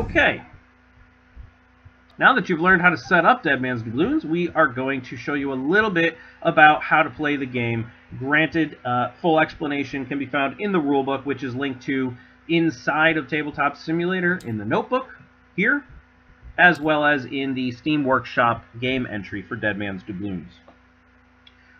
Okay. Now that you've learned how to set up Dead Man's Doubloons, we are going to show you a little bit about how to play the game. Granted, full explanation can be found in the rulebook, which is linked to inside of Tabletop Simulator in the notebook here, as well as in the Steam Workshop game entry for Dead Man's Doubloons.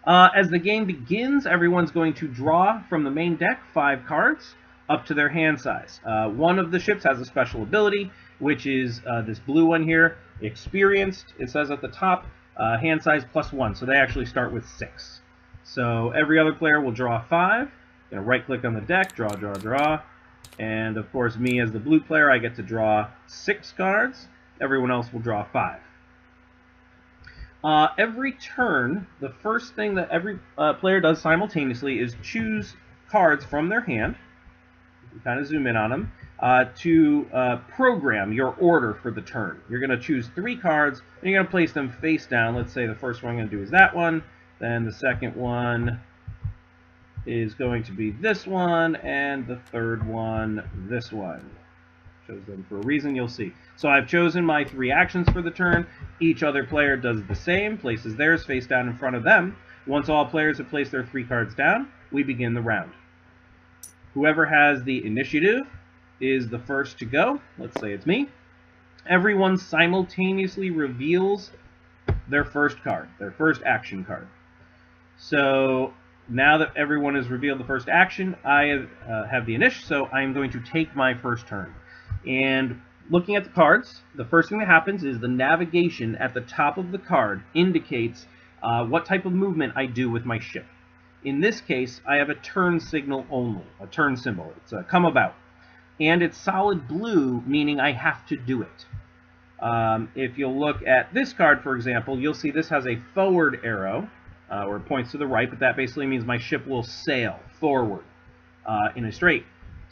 As the game begins, everyone's going to draw from the main deck 5 cards up to their hand size. One of the ships has a special ability, which is this blue one here, experienced. It says at the top, hand size +1, so they actually start with 6. So every other player will draw 5. Gonna right click on the deck, draw, draw, draw. And of course, me as the blue player, I get to draw 6 cards. Everyone else will draw 5. Every turn, the first thing that every player does simultaneously is choose cards from their hand. You can kind of zoom in on them. To program your order for the turn. You're going to choose 3 cards, and you're going to place them face down. Let's say the first one I'm going to do is that one, then the second one is going to be this one, and the third one, this one. Chose them for a reason, you'll see. So I've chosen my 3 actions for the turn. Each other player does the same, places theirs face down in front of them. Once all players have placed their 3 cards down, we begin the round. Whoever has the initiative is the first to go. Let's say it's me. Everyone simultaneously reveals their first card, their first action card. So now that everyone has revealed the first action, I have the initiative, so I'm going to take my first turn. And looking at the cards, the first thing that happens is the navigation at the top of the card indicates what type of movement I do with my ship. In this case, I have a turn signal only, a turn symbol. It's a come about. And it's solid blue, meaning I have to do it. If you'll look at this card, for example, you'll see this has a forward arrow, or it points to the right, but that basically means my ship will sail forward in a straight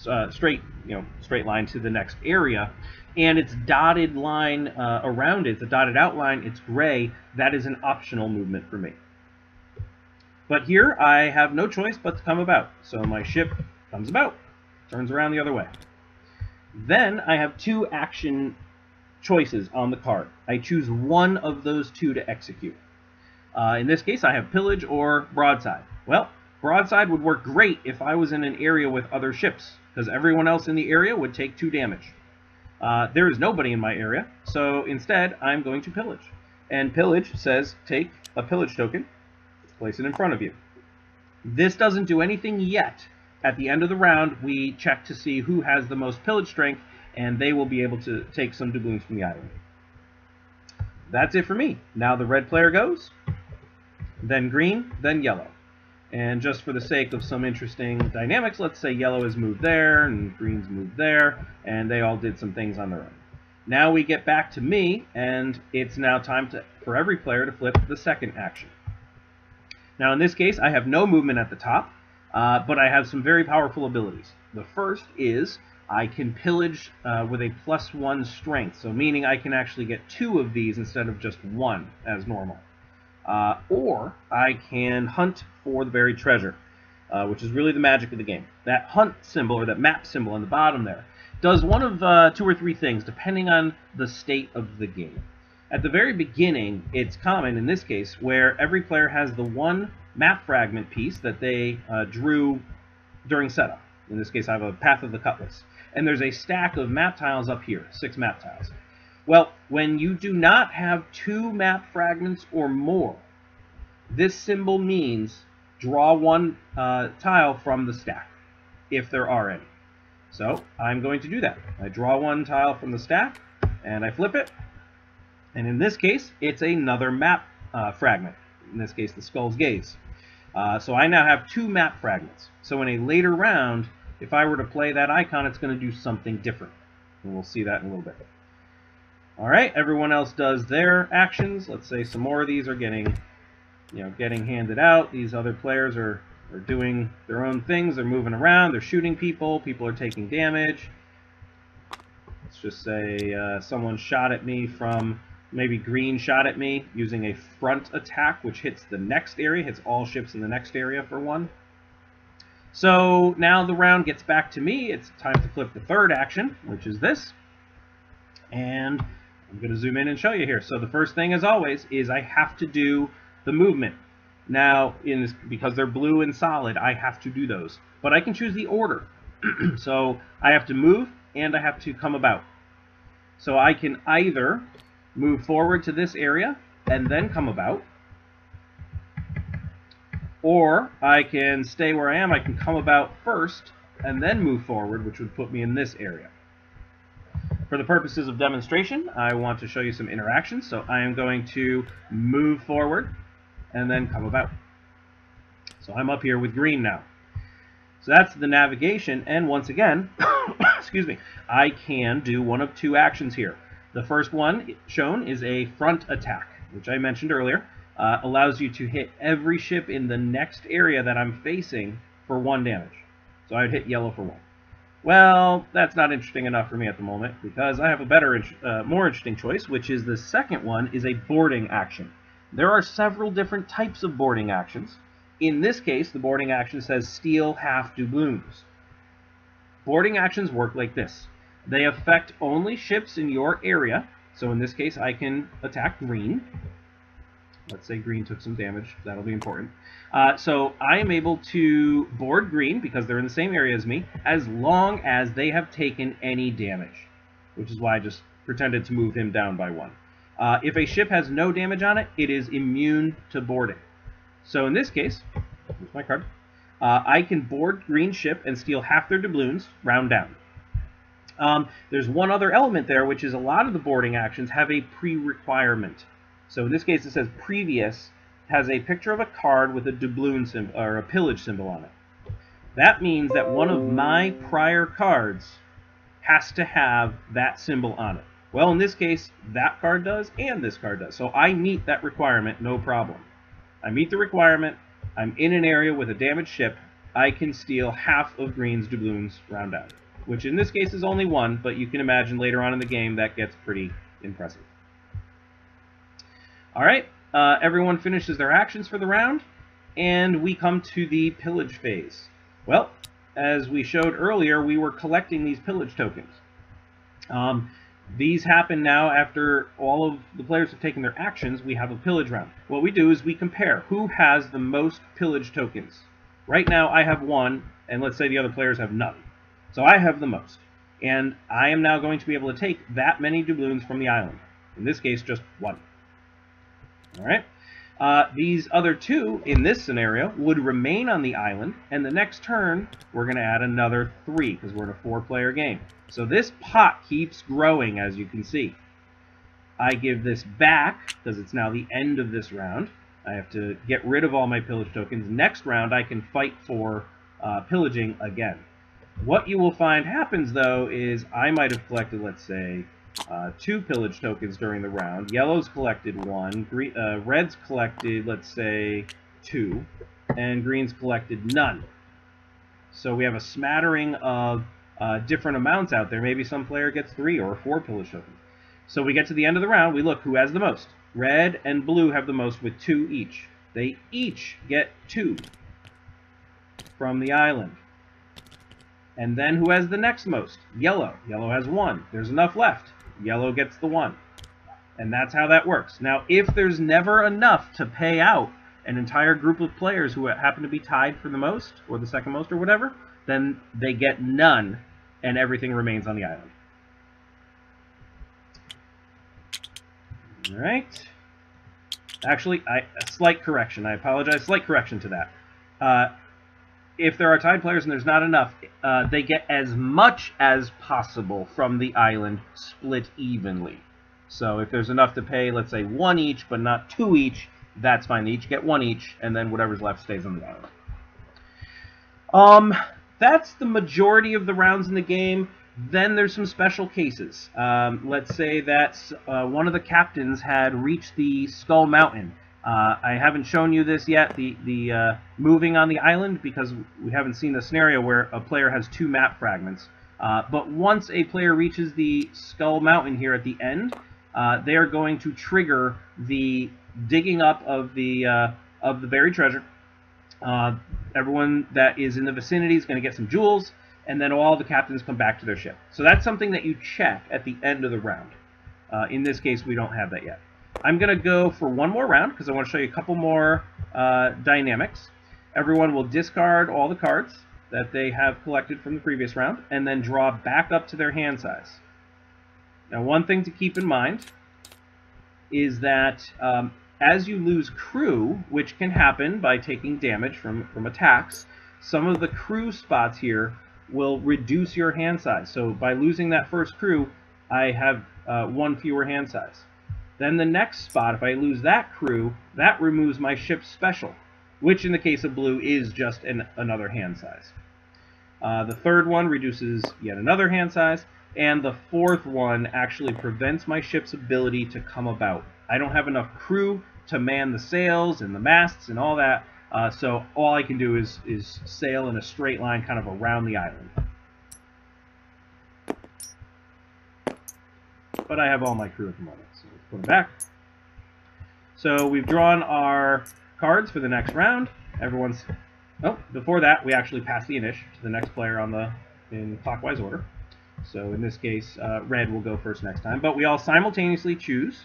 line to the next area. And its dotted line around it, the dotted outline, it's gray. That is an optional movement for me. But here, I have no choice but to come about. So my ship comes about, turns around the other way. Then I have 2 action choices on the card. I choose one of those 2 to execute. In this case, I have pillage or broadside. Well, broadside would work great if I was in an area with other ships, because everyone else in the area would take 2 damage. There is nobody in my area, so instead, I'm going to pillage. And pillage says take a pillage token, place it in front of you. This doesn't do anything yet. At the end of the round, we check to see who has the most pillage strength, and they will be able to take some doubloons from the island. That's it for me. Now the red player goes, then green, then yellow. And just for the sake of some interesting dynamics, let's say yellow has moved there, and green's moved there, and they all did some things on their own. Now we get back to me, and it's now time for every player to flip the second action. Now in this case, I have no movement at the top. But I have some very powerful abilities. The first is I can pillage with a +1 strength, so meaning I can actually get 2 of these instead of just 1 as normal. Or I can hunt for the buried treasure, which is really the magic of the game. That hunt symbol, or that map symbol on the bottom there, does one of 2 or 3 things depending on the state of the game. At the very beginning, it's common in this case where every player has the one map fragment piece that they drew during setup. In this case, I have a Path of the Cutlass. And there's a stack of map tiles up here, 6 map tiles. Well, when you do not have 2 map fragments or more, this symbol means draw 1 tile from the stack, if there are any. So I'm going to do that. I draw 1 tile from the stack, and I flip it. And in this case, it's another map fragment. In this case, the Skull's Gaze. So I now have 2 map fragments. So in a later round, if I were to play that icon, it's going to do something different. And we'll see that in a little bit. All right, everyone else does their actions. Let's say some more of these are getting handed out. These other players are doing their own things. They're moving around. They're shooting people. People are taking damage. Let's just say someone shot at me from... Maybe green shot at me using a front attack, which hits the next area, hits all ships in the next area for 1. So now the round gets back to me. It's time to flip the third action, which is this. And I'm going to zoom in and show you here. So the first thing, as always, is I have to do the movement. Now, in this, because they're blue and solid, I have to do those. But I can choose the order. So I have to move and I have to come about. So I can either move forward to this area and then come about, or I can stay where I am. I can come about first and then move forward, which would put me in this area. For the purposes of demonstration, I want to show you some interactions. So I am going to move forward and then come about. So I'm up here with green now. So that's the navigation, and once again, excuse me, I can do one of two actions here. The first one shown is a front attack, which I mentioned earlier, allows you to hit every ship in the next area that I'm facing for 1 damage. So I'd hit yellow for 1. Well, that's not interesting enough for me at the moment, because I have a better, more interesting choice, which is the second one is a boarding action. There are several different types of boarding actions. In this case, the boarding action says steal half doubloons. Boarding actions work like this. They affect only ships in your area. So in this case, I can attack green. Let's say green took some damage. That'll be important. So I am able to board green, because they're in the same area as me, as long as they have taken any damage, which is why I just pretended to move him down by 1. If a ship has no damage on it, it is immune to boarding. So in this case, here's my card, I can board green ship and steal half their doubloons, round down. There's one other element there, which is a lot of the boarding actions have a pre-requirement. So in this case, it says previous, has a picture of a card with a doubloon symbol, or a pillage symbol on it. That means that one of my prior cards has to have that symbol on it. Well, in this case, that card does and this card does. So I meet that requirement, no problem. I meet the requirement, I'm in an area with a damaged ship, I can steal half of green's doubloons round out, which in this case is only 1, but you can imagine later on in the game that gets pretty impressive. Alright, everyone finishes their actions for the round, and we come to the pillage phase. Well, as we showed earlier, we were collecting these pillage tokens. These happen now after all of the players have taken their actions. We have a pillage round. What we do is we compare who has the most pillage tokens. Right now I have 1, and let's say the other players have none. So I have the most, and I am now going to be able to take that many doubloons from the island. In this case, just 1. All right. These other 2 in this scenario would remain on the island, and the next turn we're going to add another 3, because we're in a 4-player game. So this pot keeps growing, as you can see. I give this back, because it's now the end of this round. I have to get rid of all my pillage tokens. Next round I can fight for pillaging again. What you will find happens, though, is I might have collected, let's say, 2 pillage tokens during the round. Yellow's collected 1, green, red's collected, let's say, 2, and green's collected none. So we have a smattering of different amounts out there. Maybe some player gets 3 or 4 pillage tokens. So we get to the end of the round, we look who has the most. Red and blue have the most with 2 each. They each get 2 from the island. And then who has the next most? Yellow. Yellow has 1. There's enough left. Yellow gets the 1. And that's how that works. Now, if there's never enough to pay out an entire group of players who happen to be tied for the most, or the second most, or whatever, then they get none, and everything remains on the island. All right. Actually, a slight correction. I apologize. Slight correction to that. If there are tied players and there's not enough, they get as much as possible from the island split evenly. So if there's enough to pay, let's say 1 each, but not 2 each, that's fine. They each get 1 each, and then whatever's left stays on the island. That's the majority of the rounds in the game. Then there's some special cases. Let's say that one of the captains had reached the Skull Mountain. I haven't shown you this yet, the moving on the island, because we haven't seen the scenario where a player has 2 map fragments. But once a player reaches the Skull Mountain here at the end, they are going to trigger the digging up of the buried treasure. Everyone that is in the vicinity is going to get some jewels, and then all the captains come back to their ship. So that's something that you check at the end of the round. In this case, we don't have that yet. I'm going to go for one more round because I want to show you a couple more dynamics. Everyone will discard all the cards that they have collected from the previous round and then draw back up to their hand size. Now, one thing to keep in mind is that as you lose crew, which can happen by taking damage from attacks, some of the crew spots here will reduce your hand size. So by losing that first crew, I have one fewer hand size. Then the next spot, if I lose that crew, that removes my ship's special, which in the case of blue is just another hand size. The third one reduces yet another hand size, and the fourth one actually prevents my ship's ability to come about. I don't have enough crew to man the sails and the masts and all that, so all I can do is sail in a straight line kind of around the island. But I have all my crew at the moment, so let's put them back. So we've drawn our cards for the next round. Everyone's... Oh, before that, we actually pass the Inish to the next player in clockwise order. So in this case, red will go first next time, but we all simultaneously choose.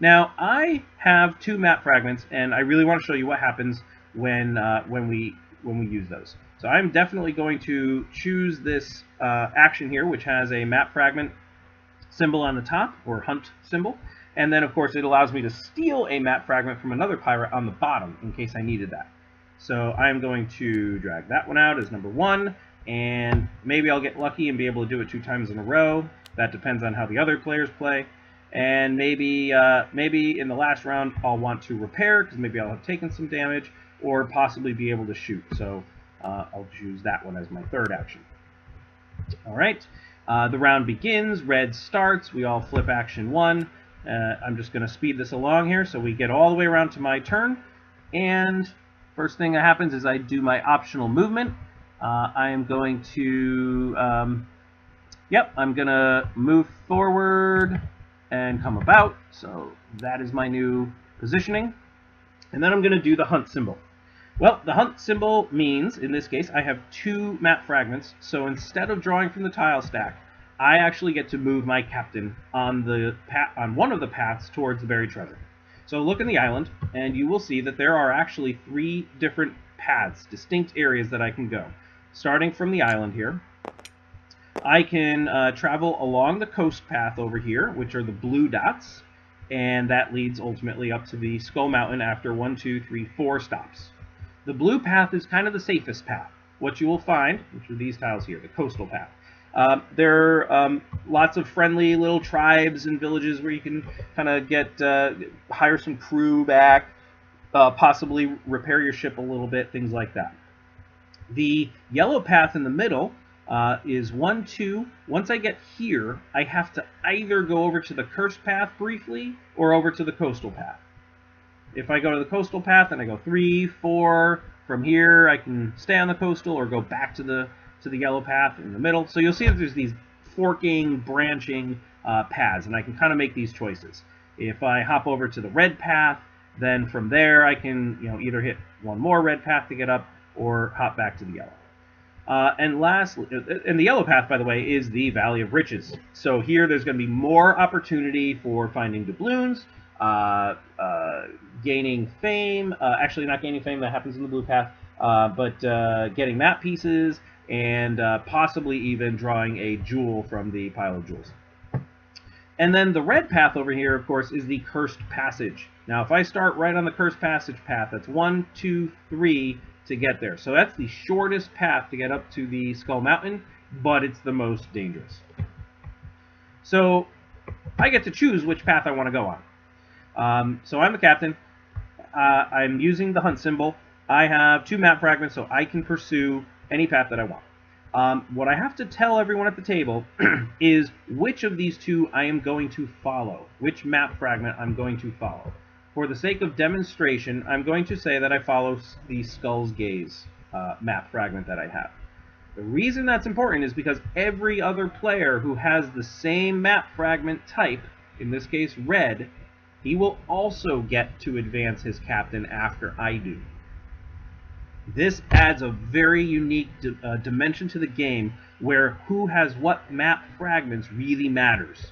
Now, I have two map fragments, and I really want to show you what happens when we use those. So I'm definitely going to choose this action here, which has a map fragment symbol on the top, or hunt symbol, and then of course it allows me to steal a map fragment from another pirate on the bottom in case I needed that. So I'm going to drag that one out as number one, and maybe I'll get lucky and be able to do it 2 times in a row. That depends on how the other players play. And maybe in the last round I'll want to repair because maybe I'll have taken some damage, or possibly be able to shoot. So I'll choose that one as my third action. All right, the round begins. Red starts. We all flip action one. I'm just going to speed this along here so we get all the way around to my turn. And first thing that happens is I do my optional movement. I am going to, I'm going to move forward and come about. So that is my new positioning. And then I'm going to do the hunt symbol. Well, the hunt symbol means, in this case, I have 2 map fragments. So instead of drawing from the tile stack, I actually get to move my captain on one of the paths towards the buried treasure. So look in the island, and you will see that there are actually 3 different paths, distinct areas that I can go. Starting from the island here, I can travel along the coast path over here, which are the blue dots, and that leads ultimately up to the Skull Mountain after 1, 2, 3, 4 stops. The blue path is kind of the safest path. What you will find, which are these tiles here, the coastal path. There are lots of friendly little tribes and villages where you can kind of get hire some crew back, possibly repair your ship a little bit, things like that. The yellow path in the middle is 1, 2. Once I get here, I have to either go over to the cursed path briefly or over to the coastal path. If I go to the coastal path and I go 3, 4, from here I can stay on the coastal or go back to the yellow path in the middle. So you'll see that there's these forking, branching paths, and I can kind of make these choices. If I hop over to the red path, then from there I can either hit one more red path to get up or hop back to the yellow. And lastly, and the yellow path, by the way, is the Valley of Riches. So here there's going to be more opportunity for finding doubloons, gaining fame, actually not gaining fame, that happens in the blue path, but getting map pieces, and possibly even drawing a jewel from the pile of jewels. And then the red path over here, of course, is the Cursed Passage. Now, if I start right on the Cursed Passage path, that's 1, 2, 3 to get there. So that's the shortest path to get up to the Skull Mountain, but it's the most dangerous. So I get to choose which path I want to go on. So I'm the captain. I'm using the hunt symbol. I have 2 map fragments, so I can pursue any path that I want. What I have to tell everyone at the table is which of these 2 I am going to follow, which map fragment I'm going to follow. For the sake of demonstration, I'm going to say that I follow the Skull's Gaze map fragment that I have. The reason that's important is because every other player who has the same map fragment type, in this case red, he will also get to advance his captain after I do. This adds a very unique dimension to the game where who has what map fragments really matters.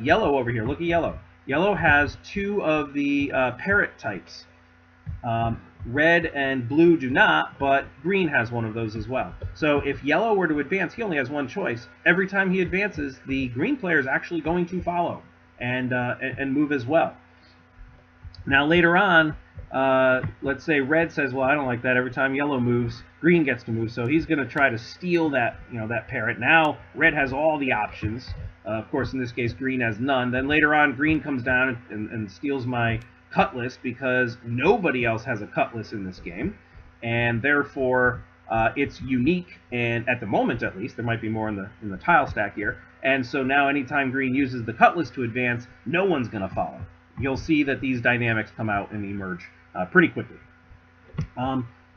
Yellow over here, look at yellow. Yellow has two of the parrot types. Red and blue do not, but green has one of those as well. So if yellow were to advance, he only has one choice. Every time he advances, the green player is actually going to follow and move as well. Now later on, let's say red says, well, I don't like that. Every time yellow moves, green gets to move, so he's going to try to steal that, you know, that parrot. Now red has all the options. Of course, in this case, green has none. Then later on, green comes down and steals my cutlass because nobody else has a cutlass in this game, and therefore it's unique. And at the moment, at least, there might be more in the tile stack here. And so now, anytime green uses the cutlass to advance, no one's going to follow. You'll see that these dynamics come out and emerge pretty quickly.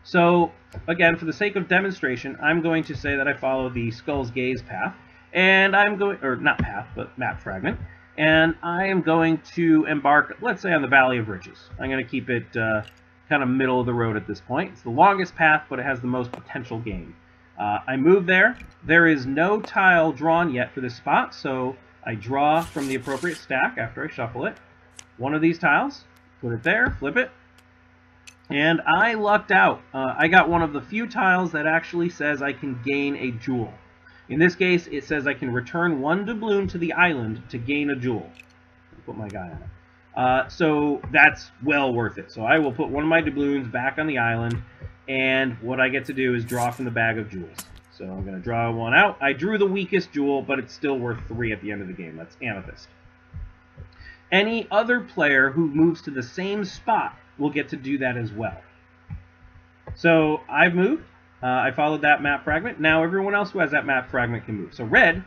So again, for the sake of demonstration, I'm going to say that I follow the Skull's Gaze path, and I'm going, or not path, but map fragment, and I am going to embark, let's say, on the Valley of Riches. I'm going to keep it kind of middle of the road at this point. It's the longest path, but it has the most potential gain. I move there. There is no tile drawn yet for this spot, so I draw from the appropriate stack after I shuffle it. One of these tiles, put it there, flip it, and I lucked out. I got one of the few tiles that actually says I can gain a jewel. In this case, it says I can return one doubloon to the island to gain a jewel. Put my guy on it. So that's well worth it. So I will put one of my doubloons back on the island, and what I get to do is draw from the bag of jewels. So I'm going to draw one out. I drew the weakest jewel, but it's still worth 3 at the end of the game. That's amethyst. Any other player who moves to the same spot will get to do that as well. So I've moved. I followed that map fragment. Now everyone else who has that map fragment can move. So red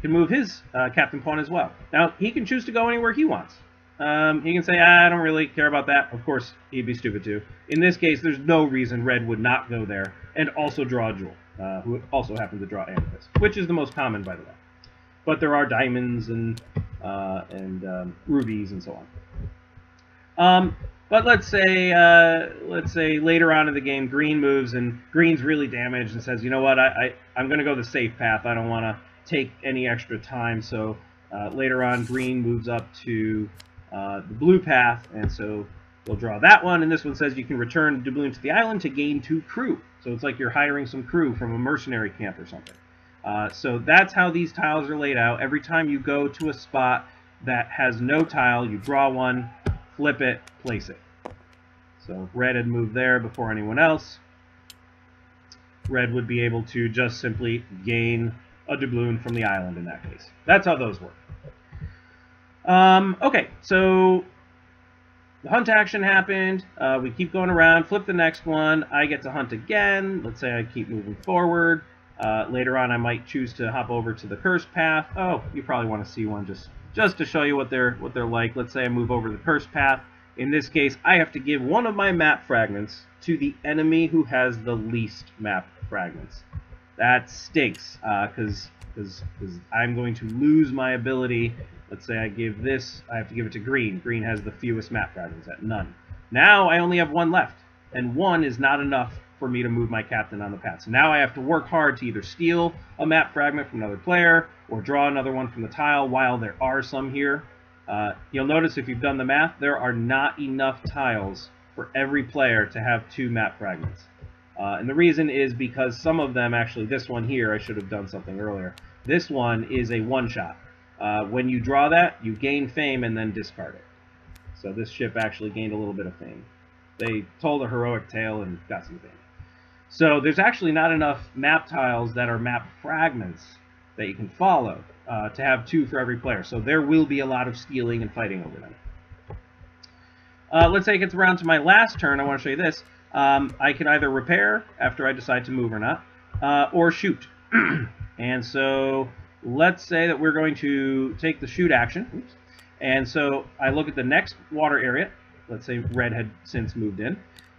can move his captain pawn as well. Now he can choose to go anywhere he wants. He can say, I don't really care about that. Of course, he'd be stupid too. In this case, there's no reason red would not go there and also draw a jewel, who also happened to draw amethyst, which is the most common, by the way. But there are diamonds and rubies and so on. But let's say later on in the game, green moves and green's really damaged and says, you know what, I'm going to go the safe path. I don't want to take any extra time. So later on, green moves up to the blue path, and so they'll draw that one. And this one says you can return doubloon to the island to gain 2 crew. So it's like you're hiring some crew from a mercenary camp or something. So that's how these tiles are laid out. Every time you go to a spot that has no tile, you draw one, flip it, place it. So red had moved there before anyone else. Red would be able to just simply gain a doubloon from the island in that case. That's how those work. Okay, so the hunt action happened. We keep going around, flip the next one. I get to hunt again. Let's say I keep moving forward. Later on, I might choose to hop over to the cursed path. Oh, you probably want to see one just to show you what they're like. Let's say I move over to the cursed path. In this case, I have to give one of my map fragments to the enemy who has the least map fragments. That stinks, because I'm going to lose my ability. Let's say I give this. I have to give it to green. Green has the fewest map fragments at none. Now I only have 1 left, and 1 is not enough for me to move my captain on the path. So now I have to work hard to either steal a map fragment from another player or draw another one from the tile while there are some here. You'll notice if you've done the math, there are not enough tiles for every player to have 2 map fragments. And the reason is because some of them, actually this one here, I should have done something earlier. This one is a one-shot. When you draw that, you gain fame and then discard it. So this ship actually gained a little bit of fame. They told a heroic tale and got some fame. So there's actually not enough map tiles that are map fragments that you can follow to have 2 for every player. So there will be a lot of stealing and fighting over them. Let's say it gets around to my last turn. I want to show you this. I can either repair after I decide to move or not, or shoot. And so let's say that we're going to take the shoot action. Oops. And so I look at the next water area. Let's say red had since moved in.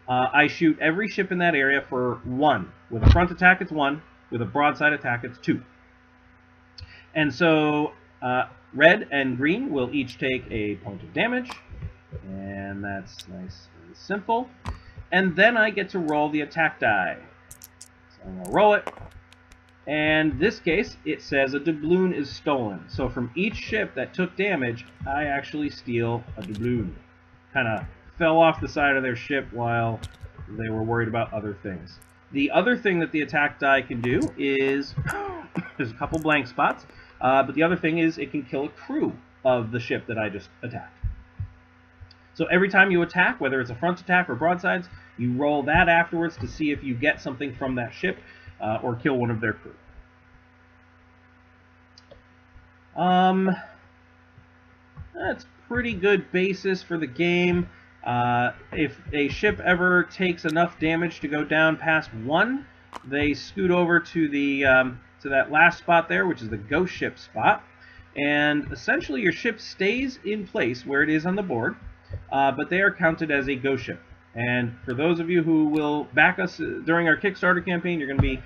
I shoot every ship in that area for 1. With a front attack, it's 1. With a broadside attack, it's 2. And so red and green will each take a point of damage. And that's nice and simple. and then I get to roll the attack die. So I'm going to roll it, and in this case it says a doubloon is stolen. So from each ship that took damage, I actually steal a doubloon. Kind of fell off the side of their ship while they were worried about other things. The other thing that the attack die can do is, there's a couple blank spots, but the other thing is it can kill a crew of the ship that I just attacked. So every time you attack, whether it's a front attack or broadsides, you roll that afterwards to see if you get something from that ship or kill one of their crew. That's pretty good basis for the game. If a ship ever takes enough damage to go down past one, they scoot over to the to that last spot there, which is the ghost ship spot, and essentially your ship stays in place where it is on the board. But they are counted as a ghost ship. And for those of you who will back us during our Kickstarter campaign, you're going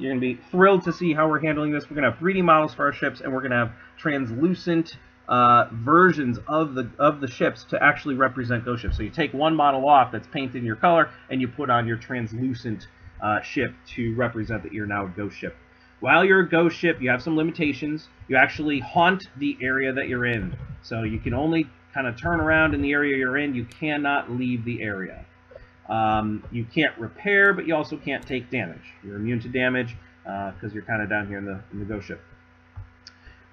to be thrilled to see how we're handling this. We're going to have 3D models for our ships, and we're going to have translucent versions of the ships to actually represent ghost ships. So you take one model off that's painted in your color, and you put on your translucent ship to represent that you're now a ghost ship. While you're a ghost ship, you have some limitations. You actually haunt the area that you're in, so you can only kind of turn around in the area you're in. You cannot leave the area. You can't repair, but you also can't take damage. You're immune to damage because you're kind of down here in the ghost ship.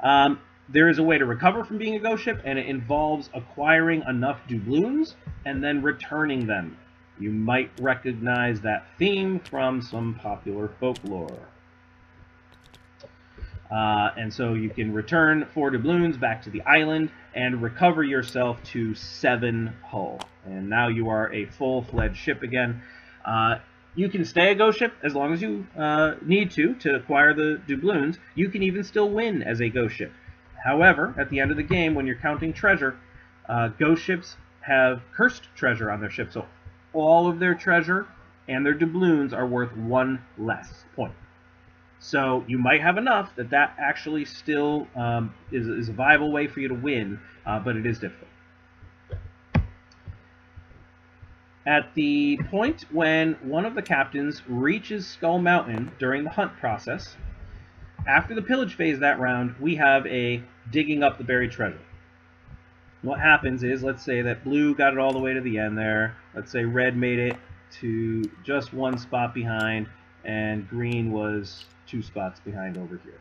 There is a way to recover from being a ghost ship, and it involves acquiring enough doubloons and then returning them. You might recognize that theme from some popular folklore. And so you can return 4 doubloons back to the island and recover yourself to 7 hull. And now you are a full-fledged ship again. You can stay a ghost ship as long as you need to acquire the doubloons. You can even still win as a ghost ship. However, at the end of the game, when you're counting treasure, ghost ships have cursed treasure on their ship. So all of their treasure and their doubloons are worth 1 less point. So you might have enough that actually still is a viable way for you to win, but it is difficult. At the point when one of the captains reaches Skull Mountain during the hunt process, after the pillage phase that round, we have a digging up the buried treasure. What happens is, let's say that blue got it all the way to the end there. Let's say red made it to just one spot behind, and green was 2 spots behind over here.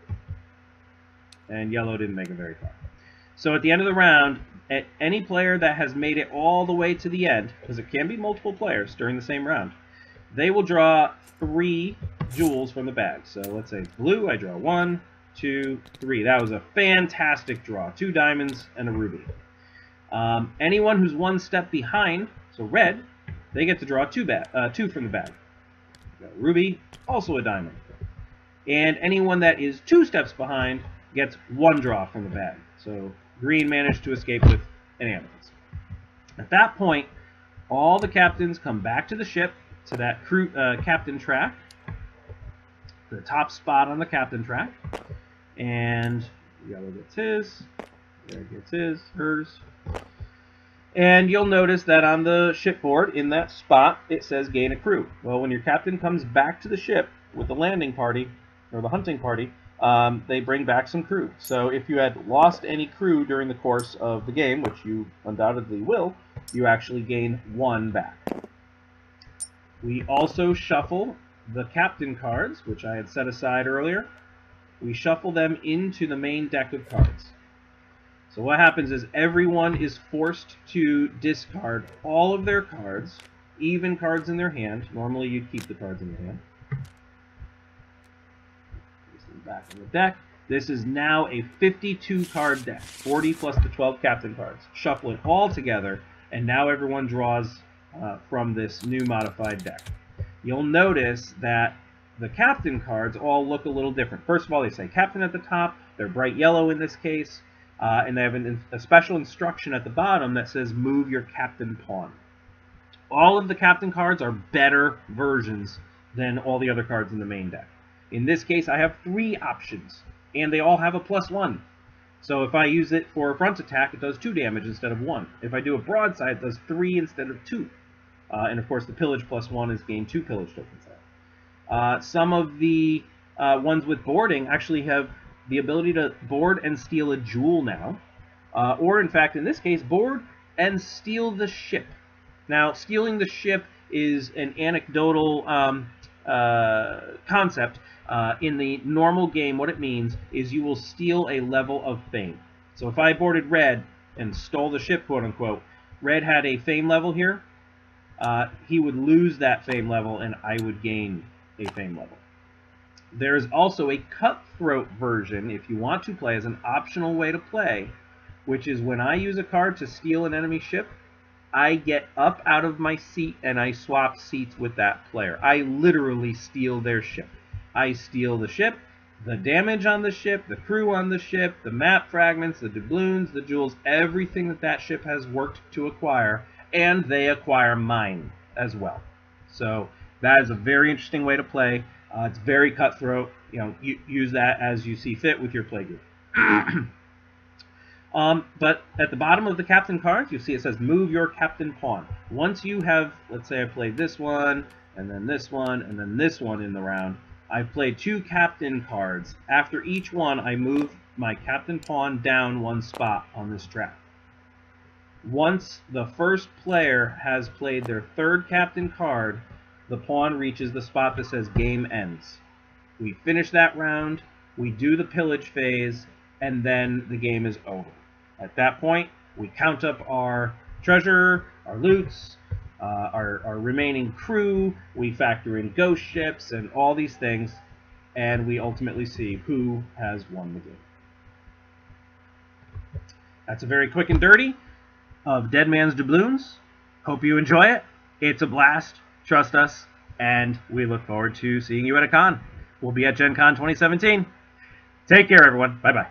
And yellow didn't make it very far. So at the end of the round, at any player that has made it all the way to the end, because it can be multiple players during the same round, they will draw 3 jewels from the bag. So let's say blue, I draw 1, 2, 3. That was a fantastic draw. 2 diamonds and a ruby. Anyone who's 1 step behind, so red, they get to draw 2 from the bag. Ruby, also a diamond. And anyone that is 2 steps behind gets 1 draw from the bag. So green managed to escape with an amethyst. At that point, all the captains come back to the ship, to that crew captain track, the top spot on the captain track, and yellow gets his, red gets his, hers. And you'll notice that on the shipboard, in that spot, it says gain a crew. Well, when your captain comes back to the ship with the landing party, or the hunting party, they bring back some crew. So if you had lost any crew during the course of the game, which you undoubtedly will, you actually gain 1 back. We also shuffle the captain cards, which I had set aside earlier. We shuffle them into the main deck of cards. So what happens is everyone is forced to discard all of their cards, even cards in their hand. Normally you'd keep the cards in your hand. Place them back in the deck. This is now a 52 card deck, 40 plus the 12 captain cards. Shuffle it all together, and now everyone draws from this new modified deck. You'll notice that the captain cards all look a little different. First of all, they say captain at the top. They're bright yellow in this case. And they have a special instruction at the bottom that says move your captain pawn. All of the captain cards are better versions than all the other cards in the main deck. In this case, I have 3 options, and they all have a +1. So if I use it for a front attack, it does 2 damage instead of 1. If I do a broadside, it does 3 instead of 2. And of course the pillage plus one is gain 2 pillage tokens out. Some of the ones with boarding actually have the ability to board and steal a jewel now. Or in fact, in this case, board and steal the ship. Now, stealing the ship is an anecdotal concept. In the normal game, what it means is you will steal a level of fame. So if I boarded Red and stole the ship, quote-unquote, Red had a fame level here. He would lose that fame level, and I would gain a fame level. There is also a cutthroat version, if you want to play, as an optional way to play, which is when I use a card to steal an enemy ship, I get up out of my seat and I swap seats with that player. I literally steal their ship. I steal the ship, the damage on the ship, the crew on the ship, the map fragments, the doubloons, the jewels, everything that that ship has worked to acquire, and they acquire mine as well. So that is a very interesting way to play. It's very cutthroat. You know, you use that as you see fit with your playgroup. But at the bottom of the captain cards, you see it says move your captain pawn. Once you have, let's say I played this one, and then this one, and then this one in the round, I've played 2 captain cards. After each one, I move my captain pawn down 1 spot on this track. Once the first player has played their 3rd captain card, the pawn reaches the spot that says game ends. We finish that round, we do the pillage phase, and then the game is over. At that point, we count up our treasure, our loots, our remaining crew, we factor in ghost ships and all these things, and we ultimately see who has won the game. That's a very quick and dirty of Dead Man's Doubloons. Hope you enjoy it. It's a blast, trust us, and we look forward to seeing you at a con. We'll be at Gen Con 2017. Take care, everyone. Bye-bye.